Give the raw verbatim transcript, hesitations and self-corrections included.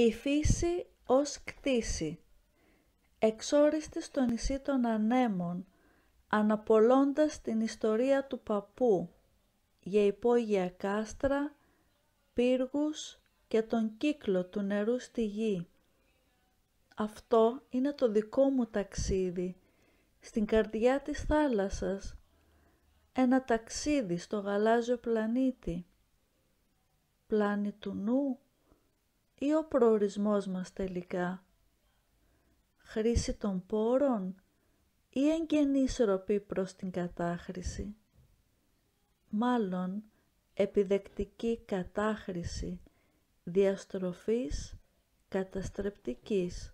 Η φύση ως κτήση, εξόριστη στο νησί των ανέμων, αναπολώντας την ιστορία του παππού, για υπόγεια κάστρα, πύργους και τον κύκλο του νερού στη γη. Αυτό είναι το δικό μου ταξίδι, στην καρδιά της θάλασσας, ένα ταξίδι στο γαλάζιο πλανήτη. Πλάνη του νου ή ο προορισμός μας τελικά, χρήση των πόρων ή εγγενή σροπή προς την κατάχρηση, μάλλον επιδεκτική κατάχρηση διαστροφής καταστρεπτικής.